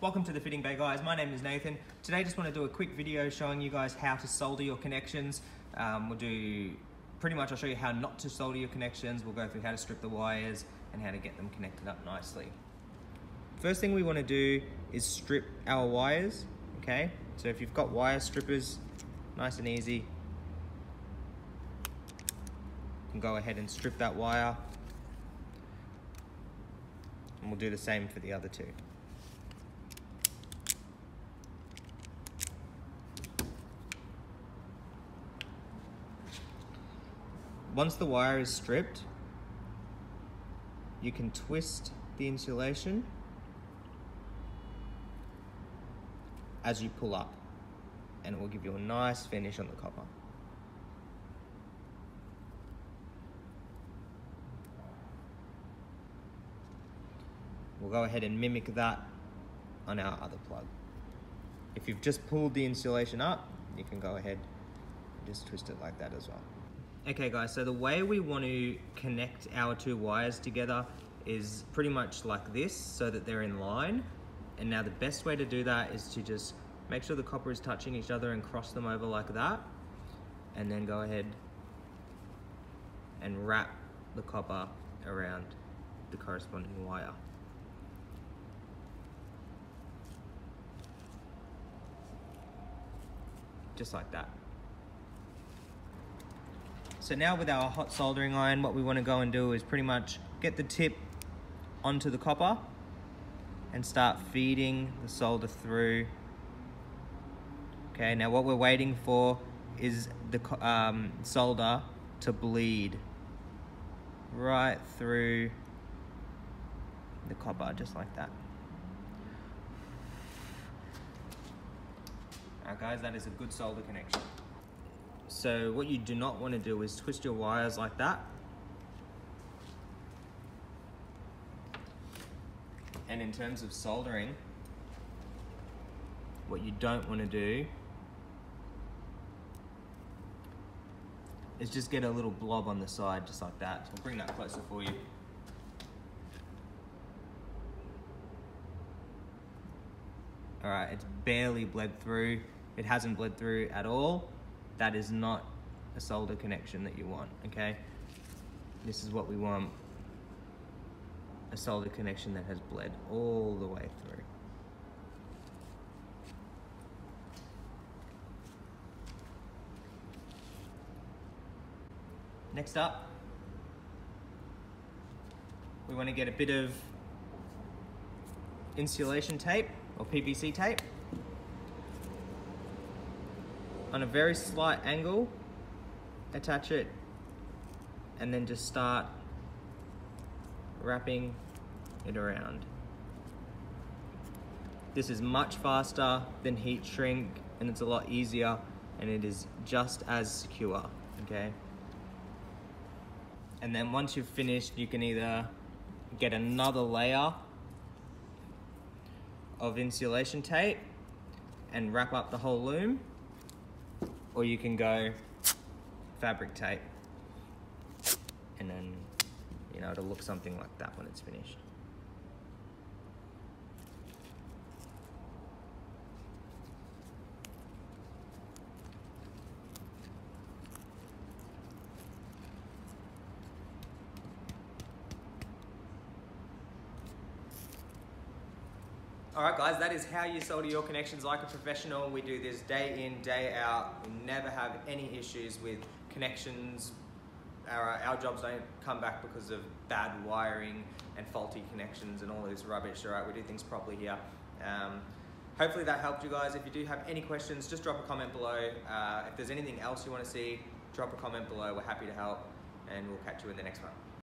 Welcome to the Fitting Bay, guys. My name is Nathan. Today I just want to do a quick video showing you guys how to solder your connections. I'll show you how not to solder your connections. We'll go through how to strip the wires and how to get them connected up nicely. First thing we want to do is strip our wires, okay? So if you've got wire strippers, nice and easy, you can go ahead and strip that wire. And we'll do the same for the other two. Once the wire is stripped, you can twist the insulation as you pull up, and it will give you a nice finish on the copper. We'll go ahead and mimic that on our other plug. If you've just pulled the insulation up, you can go ahead and just twist it like that as well. Okay guys, so the way we want to connect our two wires together is pretty much like this, so that they're in line. And now the best way to do that is to just make sure the copper is touching each other and cross them over like that. And then go ahead and wrap the copper around the corresponding wire. Just like that. So now with our hot soldering iron, what we want to go and do is pretty much get the tip onto the copper and start feeding the solder through. Okay, now what we're waiting for is the solder to bleed right through the copper, just like that. Alright guys, that is a good solder connection. So what you do not want to do is twist your wires like that . And in terms of soldering, what you don't want to do is just get a little blob on the side just like that. So we'll bring that closer for you. Alright, it's barely bled through. It hasn't bled through at all. That is not a solder connection that you want, okay? This is what we want. A solder connection that has bled all the way through. Next up, we want to get a bit of insulation tape or PVC tape. On a very slight angle, attach it, and then just start wrapping it around. This is much faster than heat shrink, and it's a lot easier, and it is just as secure, okay? And then once you've finished, you can either get another layer of insulation tape and wrap up the whole loom, or you can go fabric tape, and then, you know, it'll look something like that when it's finished. Alright guys, that is how you solder your connections like a professional. We do this day in, day out. We never have any issues with connections. Our jobs don't come back because of bad wiring and faulty connections and all this rubbish. Alright, we do things properly here. Hopefully that helped you guys. If you do have any questions, just drop a comment below. If there's anything else you want to see, drop a comment below. We're happy to help, and we'll catch you in the next one.